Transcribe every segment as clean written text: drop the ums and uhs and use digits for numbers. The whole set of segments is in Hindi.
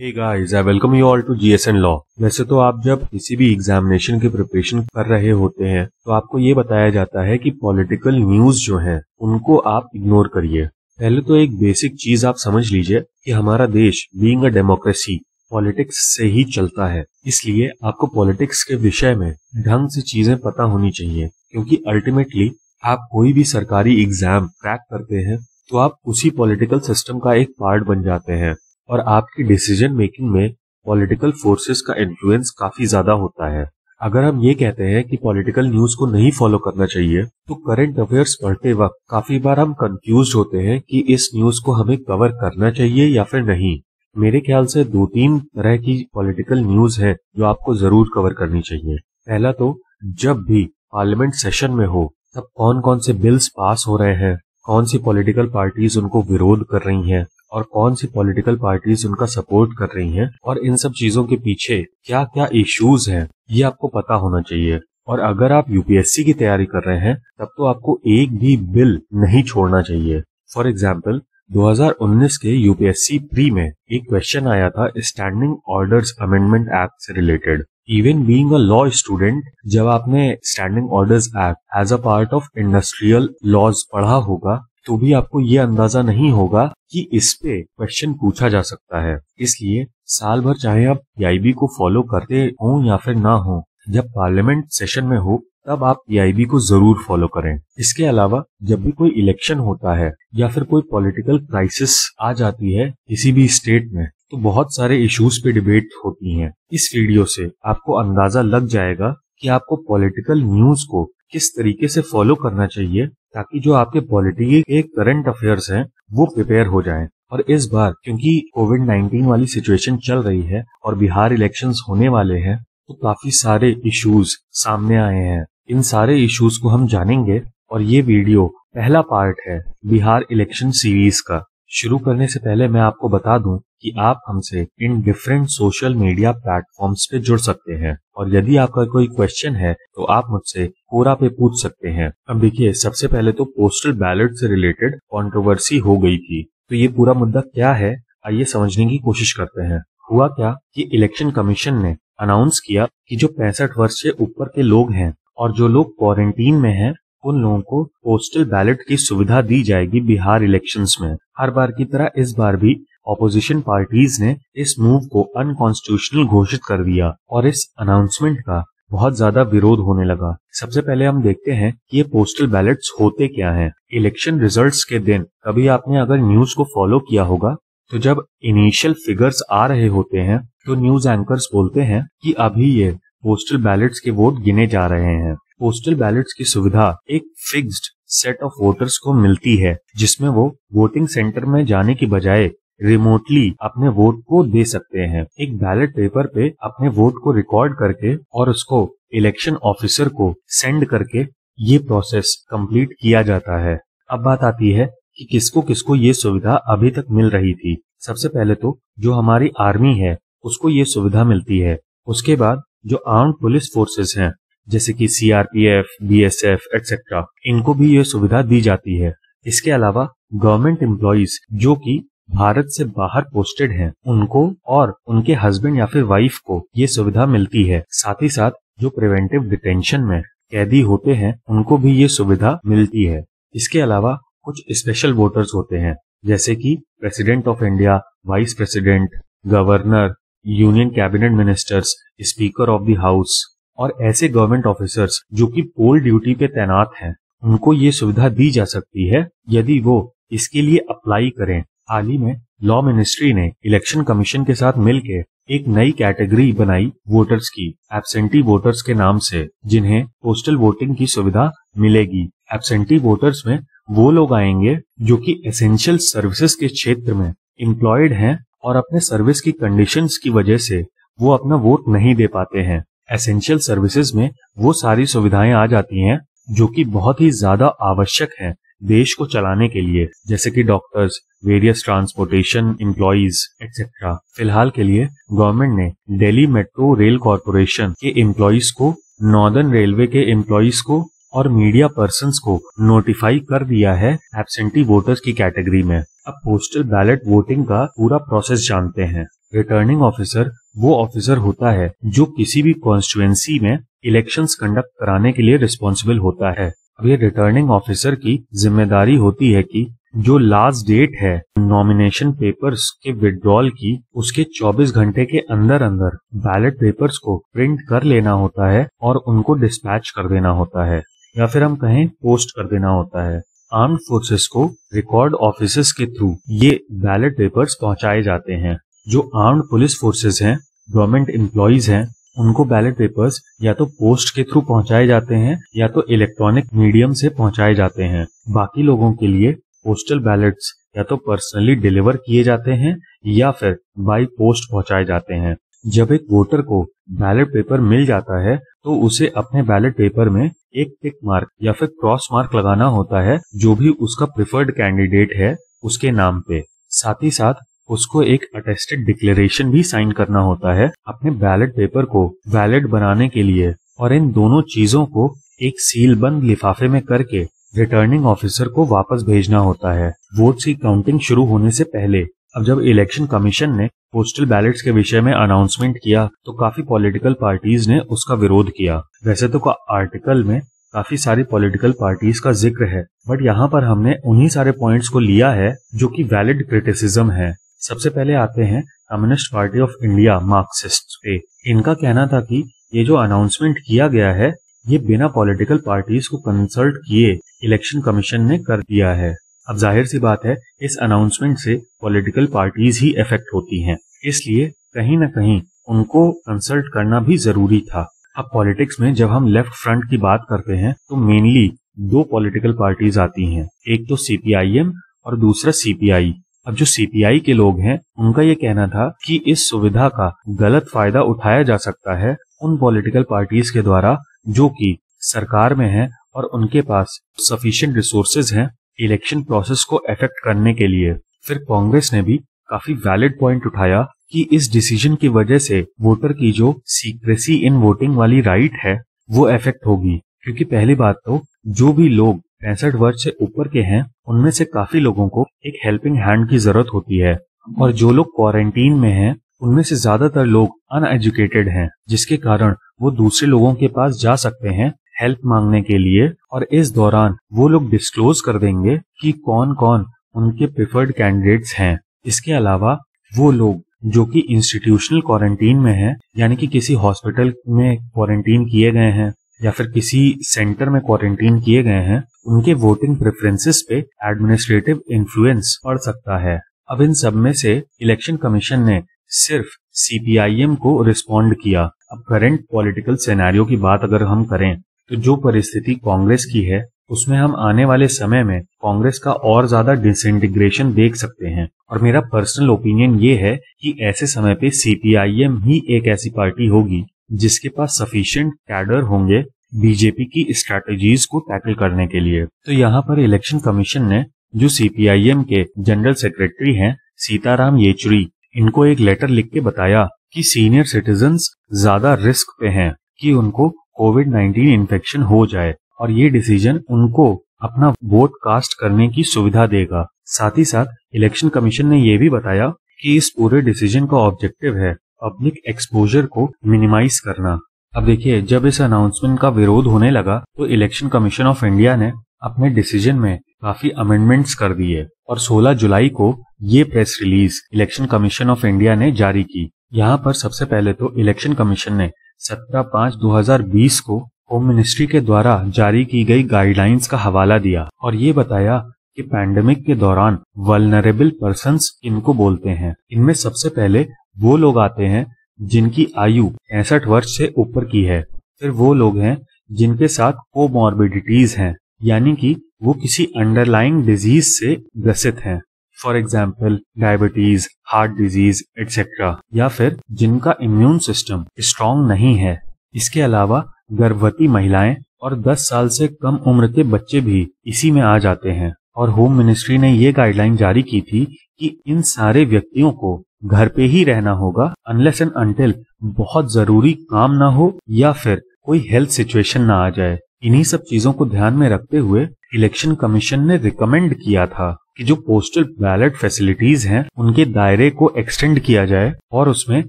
Hey guys, I welcome you all to GS law. वैसे तो आप जब किसी भी एग्जामिनेशन की प्रिपरेशन कर रहे होते हैं तो आपको ये बताया जाता है कि पॉलिटिकल न्यूज जो है उनको आप इग्नोर करिए। पहले तो एक बेसिक चीज आप समझ लीजिए कि हमारा देश बीइंग अ डेमोक्रेसी पॉलिटिक्स से ही चलता है, इसलिए आपको पॉलिटिक्स के विषय में ढंग से चीजें पता होनी चाहिए, क्योंकि अल्टीमेटली आप कोई भी सरकारी एग्जाम क्रैक करते हैं तो आप उसी पॉलिटिकल सिस्टम का एक पार्ट बन जाते हैं और आपकी डिसीजन मेकिंग में पॉलिटिकल फोर्सेस का इन्फ्लुएंस काफी ज्यादा होता है। अगर हम ये कहते हैं कि पॉलिटिकल न्यूज को नहीं फॉलो करना चाहिए, तो करंट अफेयर्स पढ़ते वक्त काफी बार हम कंफ्यूज होते हैं कि इस न्यूज को हमें कवर करना चाहिए या फिर नहीं। मेरे ख्याल से 2-3 तरह की पॉलिटिकल न्यूज है जो आपको जरूर कवर करनी चाहिए। पहला तो जब भी पार्लियामेंट सेशन में हो तब कौन कौन से बिल्स पास हो रहे हैं, कौन सी पॉलिटिकल पार्टीज उनको विरोध कर रही है और कौन सी पॉलिटिकल पार्टीज उनका सपोर्ट कर रही हैं और इन सब चीजों के पीछे क्या क्या इश्यूज हैं, ये आपको पता होना चाहिए। और अगर आप यूपीएससी की तैयारी कर रहे हैं तब तो आपको एक भी बिल नहीं छोड़ना चाहिए। फॉर एग्जाम्पल 2019 के यूपीएससी प्री में एक क्वेश्चन आया था स्टैंडिंग ऑर्डर्स अमेंडमेंट एक्ट से related. Even being a law student, जब आपने standing orders act as a part of industrial laws पढ़ा होगा तो भी आपको ये अंदाजा नहीं होगा कि इस पे क्वेश्चन पूछा जा सकता है। इसलिए साल भर चाहे आप PIB को फॉलो करते हो या फिर ना हो, जब पार्लियामेंट सेशन में हो तब आप PIB को जरूर फॉलो करें। इसके अलावा जब भी कोई इलेक्शन होता है या फिर कोई पॉलिटिकल क्राइसिस आ जाती है किसी भी स्टेट में, तो बहुत सारे इश्यूज पे डिबेट होती है। इस वीडियो से आपको अंदाजा लग जाएगा कि आपको पॉलिटिकल न्यूज को किस तरीके से फॉलो करना चाहिए, ताकि जो आपके पॉलिटिक्स के करंट अफेयर्स हैं वो प्रिपेयर हो जाएं। और इस बार क्योंकि कोविड-19 वाली सिचुएशन चल रही है और बिहार इलेक्शंस होने वाले हैं, तो काफी सारे इश्यूज सामने आए हैं। इन सारे इश्यूज को हम जानेंगे और ये वीडियो पहला पार्ट है बिहार इलेक्शन सीरीज का। शुरू करने से पहले मैं आपको बता दूं कि आप हमसे इन डिफरेंट सोशल मीडिया प्लेटफॉर्म्स पे जुड़ सकते हैं और यदि आपका कोई क्वेश्चन है तो आप मुझसे कोरा पे पूछ सकते हैं। अब देखिए, सबसे पहले तो पोस्टल बैलेट से रिलेटेड कंट्रोवर्सी हो गई थी, तो ये पूरा मुद्दा क्या है आइए समझने की कोशिश करते हैं। हुआ क्या कि इलेक्शन कमीशन ने अनाउंस किया कि जो 65 वर्ष से ऊपर के लोग हैं और जो लोग क्वारंटीन में हैं उन लोगों को पोस्टल बैलेट की सुविधा दी जाएगी बिहार इलेक्शंस में। हर बार की तरह इस बार भी ऑपोजिशन पार्टीज ने इस मूव को अनकॉन्स्टिट्यूशनल घोषित कर दिया और इस अनाउंसमेंट का बहुत ज्यादा विरोध होने लगा। सबसे पहले हम देखते हैं कि ये पोस्टल बैलेट्स होते क्या हैं। इलेक्शन रिजल्ट्स के दिन कभी आपने अगर न्यूज को फॉलो किया होगा तो जब इनिशियल फिगर्स आ रहे होते हैं तो न्यूज एंकर्स बोलते हैं कि अभी ये पोस्टल बैलेट्स के वोट गिने जा रहे हैं। पोस्टल बैलेट्स की सुविधा एक फिक्स्ड सेट ऑफ वोटर्स को मिलती है, जिसमें वो वोटिंग सेंटर में जाने की बजाय रिमोटली अपने वोट को दे सकते हैं। एक बैलेट पेपर पे अपने वोट को रिकॉर्ड करके और उसको इलेक्शन ऑफिसर को सेंड करके ये प्रोसेस कंप्लीट किया जाता है। अब बात आती है कि किसको किसको ये सुविधा अभी तक मिल रही थी। सबसे पहले तो जो हमारी आर्मी है उसको ये सुविधा मिलती है। उसके बाद जो आर्म्ड पुलिस फोर्सेस हैं जैसे कि CRPF, BSF एक्सेट्रा, इनको भी ये सुविधा दी जाती है। इसके अलावा गवर्नमेंट एम्प्लॉइज जो कि भारत से बाहर पोस्टेड हैं उनको और उनके हस्बैंड या फिर वाइफ को ये सुविधा मिलती है। साथ ही साथ जो प्रिवेंटिव डिटेंशन में कैदी होते हैं उनको भी ये सुविधा मिलती है। इसके अलावा कुछ स्पेशल वोटर्स होते हैं जैसे कि president of India, vice president, governor, union cabinet ministers, speaker of the house और ऐसे गवर्नमेंट ऑफिसर्स जो कि पोल ड्यूटी पे तैनात हैं उनको ये सुविधा दी जा सकती है यदि वो इसके लिए अप्लाई करें। हाल ही में लॉ मिनिस्ट्री ने इलेक्शन कमीशन के साथ मिलके एक नई कैटेगरी बनाई वोटर्स की, एब्सेंटी वोटर्स के नाम से, जिन्हें पोस्टल वोटिंग की सुविधा मिलेगी। एब्सेंटी वोटर्स में वो लोग आएंगे जो कि एसेंशियल सर्विसेज के क्षेत्र में एम्प्लॉयड हैं और अपने सर्विस की कंडीशंस की वजह से वो अपना वोट नहीं दे पाते हैं। एसेंशियल सर्विसेज में वो सारी सुविधाएं आ जाती हैं जो कि बहुत ही ज्यादा आवश्यक हैं देश को चलाने के लिए, जैसे कि doctors, various transportation employees etcetera. फिलहाल के लिए गवर्नमेंट ने दिल्ली मेट्रो रेल कॉरपोरेशन के एम्प्लॉइज को, नॉर्दर्न रेलवे के एम्प्लॉइज को और मीडिया पर्संस को नोटिफाई कर दिया है एब्सेंटी वोटर्स की कैटेगरी में। अब पोस्टल बैलेट वोटिंग का पूरा प्रोसेस जानते हैं। रिटर्निंग ऑफिसर वो ऑफिसर होता है जो किसी भी कॉन्स्टिट्यूएंसी में इलेक्शंस कंडक्ट कराने के लिए रिस्पॉन्सिबल होता है। अब ये रिटर्निंग ऑफिसर की जिम्मेदारी होती है कि जो लास्ट डेट है नॉमिनेशन पेपर्स के विड्रॉल की, उसके 24 घंटे के अंदर अंदर बैलेट पेपर्स को प्रिंट कर लेना होता है और उनको डिस्पैच कर देना होता है, या फिर हम कहें पोस्ट कर देना होता है। आर्म्ड फोर्सेस को रिकॉर्ड ऑफिसेस के थ्रू ये बैलेट पेपर्स पहुंचाए जाते हैं। जो आर्म्ड पुलिस फोर्सेस हैं, गवर्नमेंट एम्प्लॉइज हैं, उनको बैलेट पेपर्स या तो पोस्ट के थ्रू पहुंचाए जाते हैं या तो इलेक्ट्रॉनिक मीडियम से पहुंचाए जाते हैं। बाकी लोगों के लिए पोस्टल बैलेट्स या तो पर्सनली डिलीवर किए जाते हैं या फिर बाय पोस्ट पहुंचाए जाते हैं। जब एक वोटर को बैलेट पेपर मिल जाता है तो उसे अपने बैलेट पेपर में एक टिक मार्क या फिर क्रॉस मार्क लगाना होता है जो भी उसका प्रिफर्ड कैंडिडेट है उसके नाम पे। साथ ही साथ उसको एक अटेस्टेड डिक्लेरेशन भी साइन करना होता है अपने बैलेट पेपर को वैलिड बनाने के लिए, और इन दोनों चीजों को एक सीलबंद लिफाफे में करके रिटर्निंग ऑफिसर को वापस भेजना होता है वोट्स की काउंटिंग शुरू होने से पहले। अब जब इलेक्शन कमीशन ने पोस्टल बैलेट्स के विषय में अनाउंसमेंट किया तो काफी पॉलिटिकल पार्टीज ने उसका विरोध किया। वैसे तो आर्टिकल में काफी सारी पॉलिटिकल पार्टीज का जिक्र है, बट यहाँ पर हमने उन्हीं सारे पॉइंट्स को लिया है जो कि वैलिड क्रिटिसिज्म है। सबसे पहले आते हैं communist party of India Marxist पे। इनका कहना था कि ये जो अनाउंसमेंट किया गया है ये बिना पॉलिटिकल पार्टीज को कंसल्ट किए इलेक्शन कमीशन ने कर दिया है। अब जाहिर सी बात है इस अनाउंसमेंट से पॉलिटिकल पार्टीज ही इफेक्ट होती हैं, इसलिए कहीं न कहीं उनको कंसल्ट करना भी जरूरी था। अब पॉलिटिक्स में जब हम लेफ्ट फ्रंट की बात करते हैं तो मेनली दो पॉलिटिकल पार्टीज आती हैं, एक तो सीपीआईएम और दूसरा सीपीआई। अब जो सीपीआई के लोग हैं उनका ये कहना था कि इस सुविधा का गलत फायदा उठाया जा सकता है उन पॉलिटिकल पार्टीज के द्वारा जो कि सरकार में हैं और उनके पास सफिशिएंट रिसोर्सेज हैं इलेक्शन प्रोसेस को इफेक्ट करने के लिए। फिर कांग्रेस ने भी काफी वैलिड पॉइंट उठाया कि इस डिसीजन की वजह से वोटर की जो सीक्रेसी इन वोटिंग वाली राइट है वो इफेक्ट होगी, क्योंकि पहली बात तो जो भी लोग 65 वर्ष से ऊपर के हैं उनमें से काफी लोगों को एक हेल्पिंग हैंड की जरूरत होती है, और जो लोग क्वारंटीन में हैं उनमें से ज्यादातर लोग अनएजुकेटेड हैं, जिसके कारण वो दूसरे लोगों के पास जा सकते हैं हेल्प मांगने के लिए, और इस दौरान वो लोग डिस्क्लोज कर देंगे कि कौन कौन उनके प्रिफर्ड कैंडिडेट्स हैं। इसके अलावा वो लोग जो कि इंस्टीट्यूशनल क्वारंटीन में हैं, यानी कि किसी हॉस्पिटल में क्वारंटीन किए गए हैं या फिर किसी सेंटर में क्वारंटीन किए गए हैं, उनके वोटिंग प्रेफरेंसेस पे एडमिनिस्ट्रेटिव इन्फ्लुएंस पड़ सकता है। अब इन सब में से इलेक्शन कमीशन ने सिर्फ सीपीआईएम को रिस्पॉन्ड किया। अब करंट पॉलिटिकल सिनेरियो की बात अगर हम करें तो जो परिस्थिति कांग्रेस की है उसमें हम आने वाले समय में कांग्रेस का और ज्यादा डिसइंटीग्रेशन देख सकते हैं, और मेरा पर्सनल ओपिनियन ये है कि ऐसे समय पे सीपीआईएम ही एक ऐसी पार्टी होगी जिसके पास सफिशिएंट कैडर होंगे बीजेपी की स्ट्रेटजीज को टैकल करने के लिए। तो यहाँ पर इलेक्शन कमीशन ने जो सीपीआईएम के जनरल सेक्रेटरी हैं सीताराम येचुरी, इनको एक लेटर लिख के बताया कि सीनियर सिटीजन्स ज्यादा रिस्क पे हैं कि उनको कोविड-19 इन्फेक्शन हो जाए, और ये डिसीजन उनको अपना वोट कास्ट करने की सुविधा देगा। साथ ही साथ इलेक्शन कमीशन ने ये भी बताया कि इस पूरे डिसीजन का ऑब्जेक्टिव है पब्लिक एक्सपोजर को मिनिमाइज करना। अब देखिए, जब इस अनाउंसमेंट का विरोध होने लगा तो इलेक्शन कमीशन ऑफ इंडिया ने अपने डिसीजन में काफी अमेंडमेंट्स कर दिए, और 16 जुलाई को ये press release election commission of India ने जारी की। यहाँ पर सबसे पहले तो इलेक्शन कमीशन ने 17/5/2020 को होम मिनिस्ट्री के द्वारा जारी की गई गाइडलाइंस का हवाला दिया, और ये बताया कि पैंडेमिक के दौरान वल्नरेबल पर्संस इनको बोलते हैं। इनमें सबसे पहले वो लोग आते हैं जिनकी आयु 65 वर्ष से ऊपर की है, फिर वो लोग हैं जिनके साथ कोमॉर्बिडिटीज हैं, यानी कि वो किसी अंडरलाइंग डिजीज से ग्रसित हैं, for example diabetes, heart disease etcetera, या फिर जिनका इम्यून सिस्टम स्ट्रांग नहीं है। इसके अलावा गर्भवती महिलाएं और 10 साल से कम उम्र के बच्चे भी इसी में आ जाते हैं। और होम मिनिस्ट्री ने ये गाइडलाइन जारी की थी कि इन सारे व्यक्तियों को घर पे ही रहना होगा अनलेस एंड अनटिल बहुत जरूरी काम ना हो या फिर कोई हेल्थ सिचुएशन ना आ जाए। इन्हीं सब चीजों को ध्यान में रखते हुए इलेक्शन कमीशन ने रिकमेंड किया था कि जो पोस्टल बैलेट फैसिलिटीज हैं उनके दायरे को एक्सटेंड किया जाए और उसमें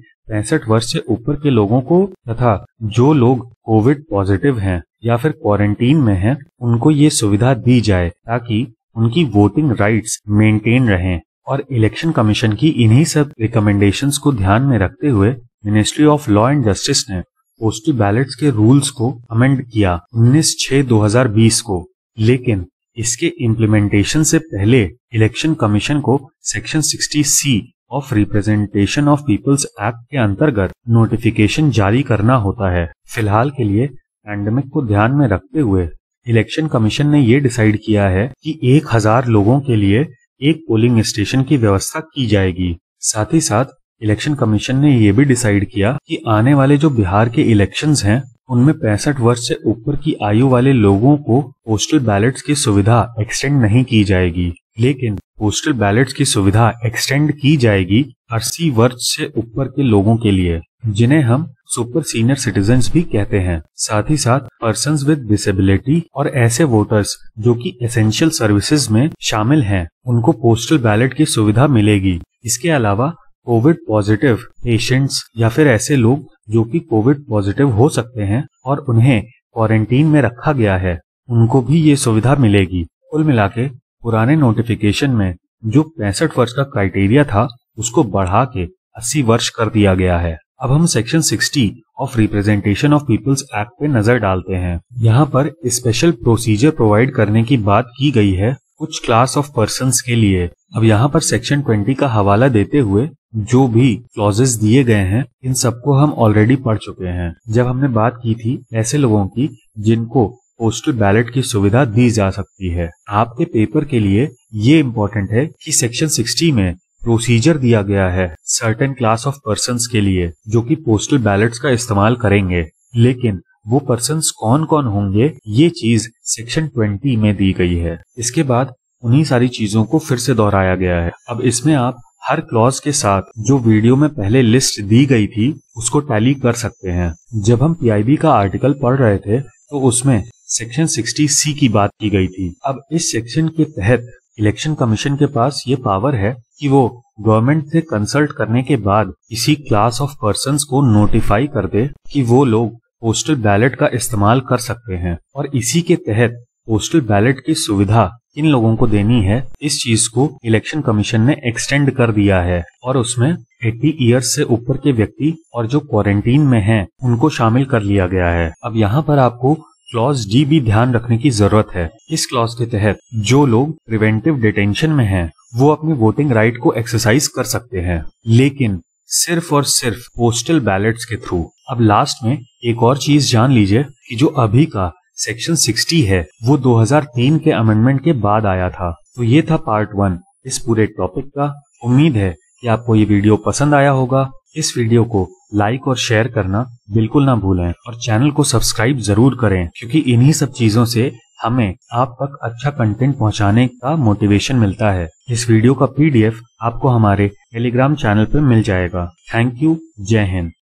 65 वर्ष से ऊपर के लोगों को तथा जो लोग कोविड पॉजिटिव हैं या फिर क्वारंटीन में हैं उनको ये सुविधा दी जाए ताकि उनकी वोटिंग राइट्स मेंटेन रहें। और इलेक्शन कमीशन की इन्हीं सब रिकमेंडेशंस को ध्यान में रखते हुए ministry of law and justice ने पोस्टल बैलेट्स के रूल्स को अमेंड किया 19/6/2020 को। लेकिन इसके इम्प्लीमेंटेशन से पहले इलेक्शन कमीशन को section 60C of representation of peoples act के अंतर्गत नोटिफिकेशन जारी करना होता है। फिलहाल के लिए पैंडेमिक को ध्यान में रखते हुए इलेक्शन कमीशन ने ये डिसाइड किया है कि 1000 लोगों के लिए एक पोलिंग स्टेशन की व्यवस्था की जाएगी। साथ ही साथ इलेक्शन कमीशन ने ये भी डिसाइड किया कि आने वाले जो बिहार के इलेक्शंस हैं उनमें 65 वर्ष से ऊपर की आयु वाले लोगों को पोस्टल बैलेट्स की सुविधा एक्सटेंड नहीं की जाएगी। लेकिन पोस्टल बैलेट्स की सुविधा एक्सटेंड की जाएगी 80 वर्ष से ऊपर के लोगों के लिए, जिन्हें हम सुपर सीनियर सिटीजन्स भी कहते हैं। साथ ही साथ पर्संस विद डिसेबिलिटी और ऐसे वोटर्स जो कि एसेंशियल सर्विसेज में शामिल हैं, उनको पोस्टल बैलेट की सुविधा मिलेगी। इसके अलावा कोविड पॉजिटिव पेशेंट्स या फिर ऐसे लोग जो कि कोविड पॉजिटिव हो सकते हैं और उन्हें क्वारंटीन में रखा गया है, उनको भी ये सुविधा मिलेगी। कुल मिला के पुराने नोटिफिकेशन में जो 65 वर्ष का क्राइटेरिया था उसको बढ़ा के 80 वर्ष कर दिया गया है। अब हम section 60 of representation of peoples act पे नजर डालते हैं। यहाँ पर स्पेशल प्रोसीजर प्रोवाइड करने की बात की गई है कुछ क्लास ऑफ पर्संस के लिए। अब यहाँ पर सेक्शन 20 का हवाला देते हुए जो भी क्लॉजेस दिए गए हैं इन सबको हम ऑलरेडी पढ़ चुके हैं जब हमने बात की थी ऐसे लोगों की जिनको पोस्टल बैलेट की सुविधा दी जा सकती है। आपके पेपर के लिए ये इम्पोर्टेंट है कि सेक्शन 60 में प्रोसीजर दिया गया है सर्टेन क्लास ऑफ पर्संस के लिए जो कि पोस्टल बैलेट्स का इस्तेमाल करेंगे, लेकिन वो पर्संस कौन कौन होंगे ये चीज सेक्शन 20 में दी गई है। इसके बाद उन्हीं सारी चीजों को फिर से दोहराया गया है। अब इसमें आप हर क्लॉज के साथ जो वीडियो में पहले लिस्ट दी गई थी उसको टैली कर सकते हैं। जब हम पीआईबी का आर्टिकल पढ़ रहे थे तो उसमें सेक्शन 60C की बात की गई थी। अब इस सेक्शन के तहत इलेक्शन कमीशन के पास ये पावर है कि वो गवर्नमेंट से कंसल्ट करने के बाद किसी क्लास ऑफ पर्संस को नोटिफाई कर दे कि वो लोग पोस्टल बैलेट का इस्तेमाल कर सकते हैं। और इसी के तहत पोस्टल बैलेट की सुविधा इन लोगों को देनी है, इस चीज को इलेक्शन कमीशन ने एक्सटेंड कर दिया है। और उसमें 80 इयर्स से ऊपर के व्यक्ति और जो क्वारंटीन में हैं उनको शामिल कर लिया गया है। अब यहाँ पर आपको क्लॉज डी भी ध्यान रखने की जरूरत है। इस क्लॉज के तहत जो लोग प्रिवेंटिव डिटेंशन में हैं वो अपनी वोटिंग राइट को एक्सरसाइज कर सकते हैं, लेकिन सिर्फ और सिर्फ पोस्टल बैलेट्स के थ्रू। अब लास्ट में एक और चीज जान लीजिए कि जो अभी का सेक्शन 60 है वो 2003 के अमेंडमेंट के बाद आया था। तो ये था पार्ट 1 इस पूरे टॉपिक का। उम्मीद है कि आपको ये वीडियो पसंद आया होगा। इस वीडियो को लाइक और शेयर करना बिल्कुल ना भूलें और चैनल को सब्सक्राइब जरूर करें, क्योंकि इन्हीं सब चीजों से हमें आप तक अच्छा कंटेंट पहुंचाने का मोटिवेशन मिलता है। इस वीडियो का PDF आपको हमारे टेलीग्राम चैनल पर मिल जाएगा। Thank you. जय हिंद।